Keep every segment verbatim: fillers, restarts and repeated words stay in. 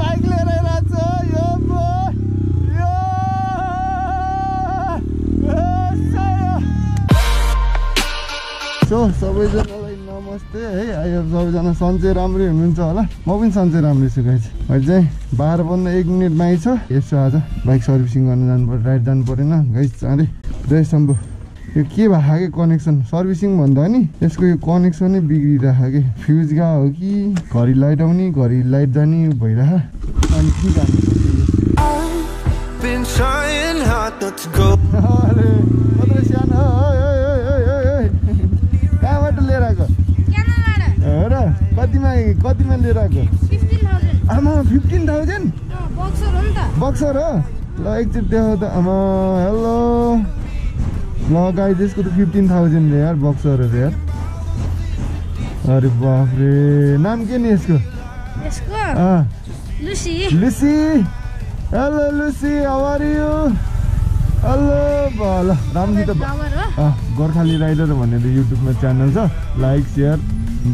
Bike ले रहे राजो यो बो यो सो सबैजनालाई नमस्ते है। आयो सबैजना सन्चै राम्रै हुनुहुन्छ होला, म पनि सन्चै राम्रै छु गाइस। अहिले चाहिँ बाह्र बज्न एक मिनट बाँकी छ। यसो आज बाइक सर्भिसिङ गर्न जानु पर्यो, राइड जानु परेन गाइस। चाँडै जयसम्भो यो के भएको कि कनेक्सन सर्भिसिङ भन्दा नि यसको यो कनेक्सनै बिग्रिरहेको कि फ्युज गा हो कि घरि लाइट आउने घरि लाइट जाने भइरह। अनि के कहाँबाट लिएर आएको हो र? कतिमा कतिमा लिएर आएको? आमा फिफ्टिन थाउजन्ड बक्सर हो ल। एकचोटि देखाउ त आमा। हेलो ल गाइस, यसको त फिफ्टिन थाउजन्ड यार बक्सर हो यार। अरे बाप रे, नाम के नि यसको? यसको अ Lucy. Lucy hello Lucy, how are you? Hello भल रामजी त अ गोर्खाली राइडर भनेर युट्युबमा च्यानल छ, लाइक शेयर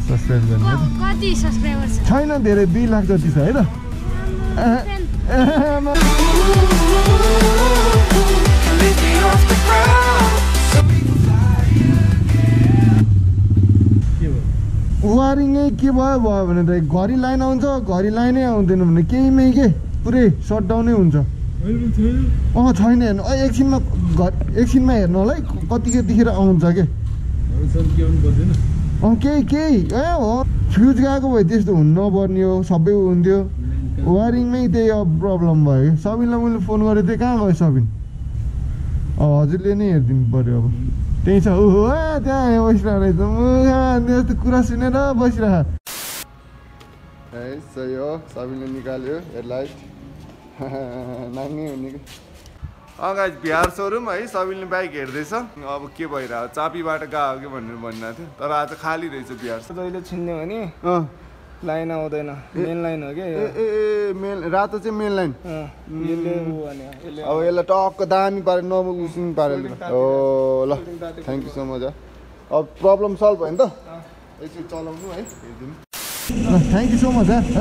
सब्स्क्राइब गर्नु। कति सब्स्क्राइबर छ? छैन धेरै, दुई लाख जति छ है त। वारिङै के भयो भयो भनेर घरि लाइन आउँछ घरि लाइनै आउँदैन भने केहीमै के पुरै सटडाउनै हुन्छ। अँ छैन हेर्नु, एकछिनमा घर एकछिनमा हेर्नु होला है कति कतिखेर आउँछ के। अँ केही केही ए हो फ्युज गएको भए त्यस्तो हुनु नपर्ने हो, सबै हुन्थ्यो। वारिङमै त्यही अब प्रब्लम भयो। सबिनलाई मैले फोन गरेको थिएँ, कहाँ गयो सबिन? अब हजुरले नै हेरिदिनु पऱ्यो। अब त्यही छ ऊ हो त्यहाँ बसिरहेको रहेछ, त्यस्तो कुरा सुनेर बसिरह। ए सही हो, सबैले निकाल्यो हेडलाइट नानी हुने। अँ गाइस बिहार सोरुम है, सबैले बाइक हेर्दैछ। अब के भइरहेको चापीबाट गएको कि भनेर भनिरहेको थियो, तर आज खाली रहेछ बिहार। जहिले छिन्ने भने लाइन आउँदैन, मेन लाइन हो क्या। ए मेन रातो चाहिँ मेन लाइन। अब यसलाई टक्क दामी पारे नबुझ्नु पारे हो ल। Thank you so much. अब प्रब्लम सल्भ भयो नि त, यसो चलाउनु है हेरिदिनु। थ्याङ्क यू सो मच है। भइहाल्यो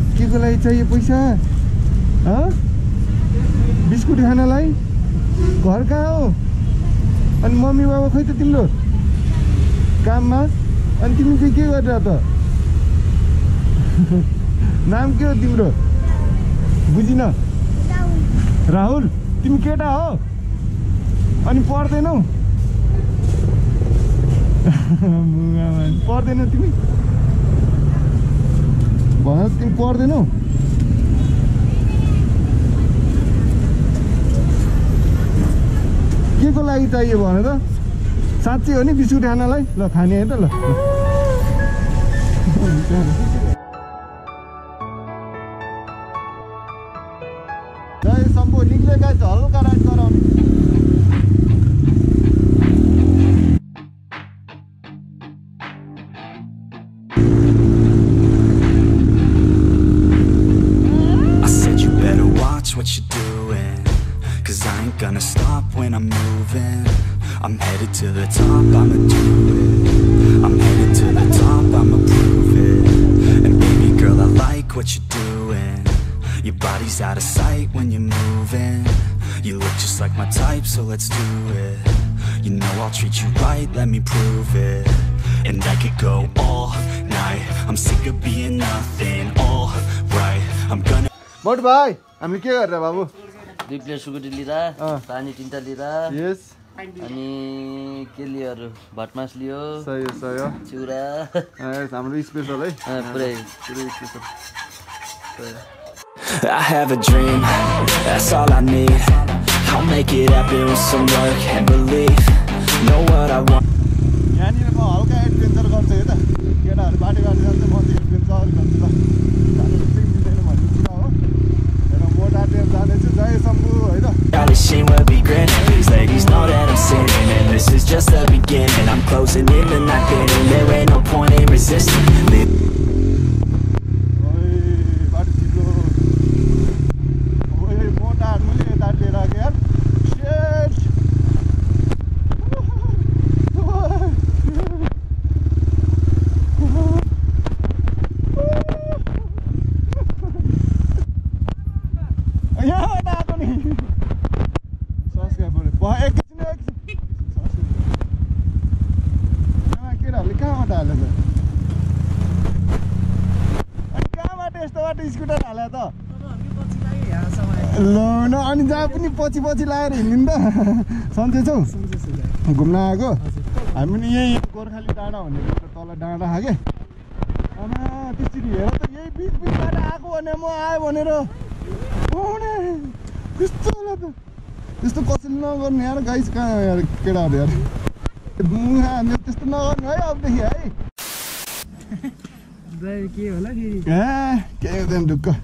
के को लागि चाहियो पैसा? बिस्कुट खानलाई? घर कहाँ हो? अनि मम्मी बाबा खोइ त तिम्रो काममा? अनि तिमी चाहिँ के गरेर त? नाम के हो तिम्रो? बुझिन। राहुल। तिमी केटा हो अनि पढ्दैनौ? पढ्दैनौ तिमी भन, तिमी पढ्दैनौ? के को लागि चाहियो भन त? साँच्चै हो नि बिस्कुट खानलाई? ल खाने है त ल। जय सम्पो निक्लेका हल्का राइड गराउने। I'm headed to the top, I'ma do it. I'm headed to the top, I'ma prove it. And baby girl, I like what you're doing. Your body's out of sight when you're moving. You look just like my type, so let's do it. You know I'll treat you right, let me prove it. And I could go all night, I'm sick of being nothing. All right, I'm gonna Mot bhai, hamle ke garra babu? Two plates sugar lira, pani tinta lira. Yes. अनि के लियो? भटमास लियो। सही हो सही हो। चुरा हाम्रो special है, पुरै पुरै special. I have a dream, that's all I need. I'll make it happen with some work and belief. Know what I want. All this shit will be grinning. These ladies know that I'm sinning, and this is just the beginning. I'm closing in the night getting. There ain't no point in resisting. No, no, I'm not going to put you in the something so. Gumnago, I'm going to go to Gorkhali Danda. I'm not this year. I want to I want to know. Oh, this is the possible near guys. Get out there. This is not right up here. Yeah, gave them to go.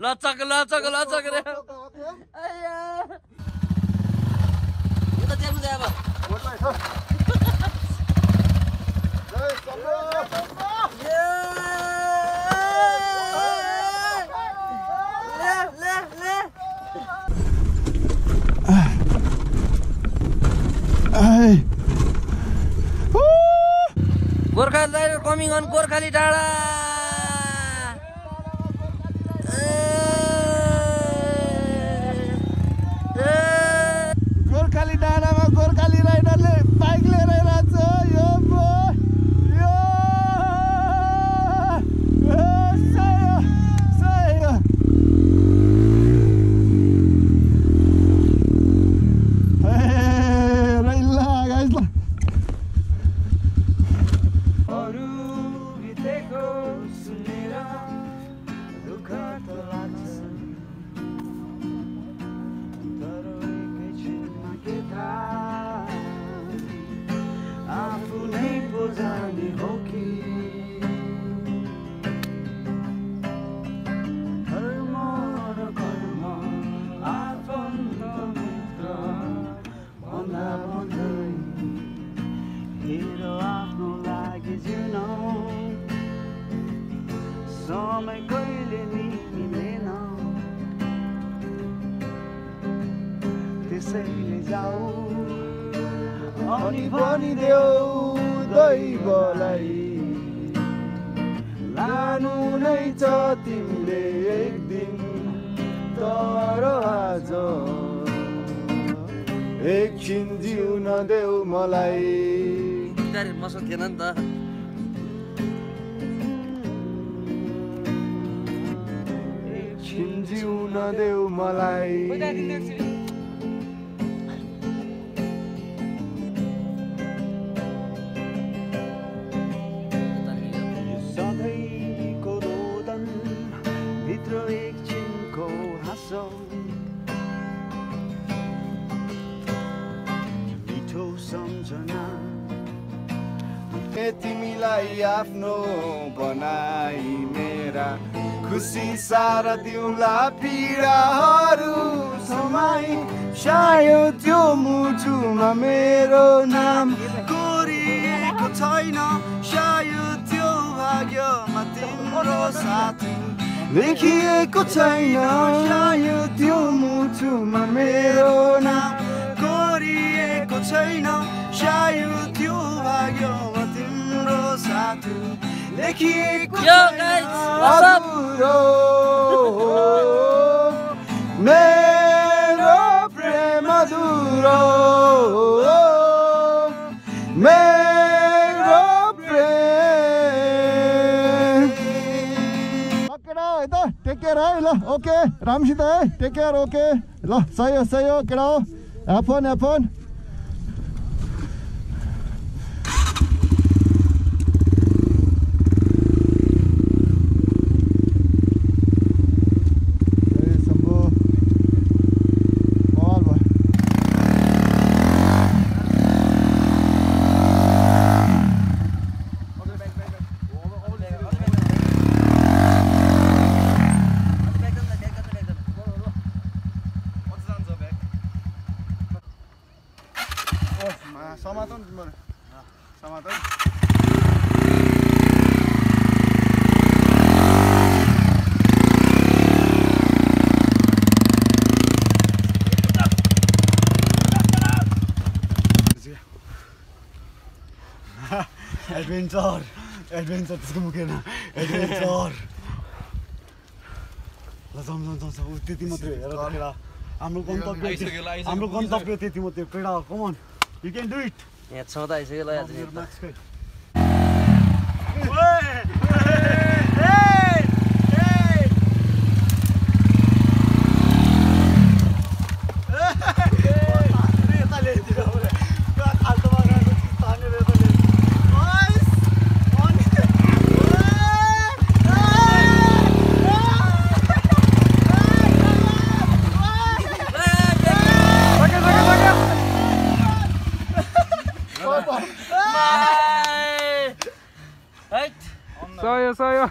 Let's go, let's go, let's go. Aiyah. What time is it? What time? Let's go. Yeah. Le, le, le. Hey. Gorkhali Rider coming on Gorkhali Danda. Gorkhali Rider le bike le raha cha yo bo yo sayo sayo hey raila guys la aru biteko sunera dukha ta lagcha taro ekai chinma ke tha Oni boni deu doi bolai lanu nai cha timle ek din taro ajo ek chin jiu na deu malai idare maso thena nta ek chin jiu na deu malai. Timilai afno banai mera khushi sara diula pira haru samai shayad tyo mujuma mero naam goreko chaina shayad tyo bhagyo ma timro sathi lekhieko chaina shayad tyo mujuma mero naam goreko chaina shayad tyo bhagyo. Yo guys, what's up? Take care, okay. Ramshita, take care, okay. La, sayo, sayo, get out. Apon, apon. Samaton, Timur. Samaton. Adventure, adventure. This is adventure. Lazam, lazam, lazam. Uttiti matre. I'm not going to I'm not going to uttiti matre. Come on. You can do it. Yeah, it's not easy. Let's do it. Sayo, sayo.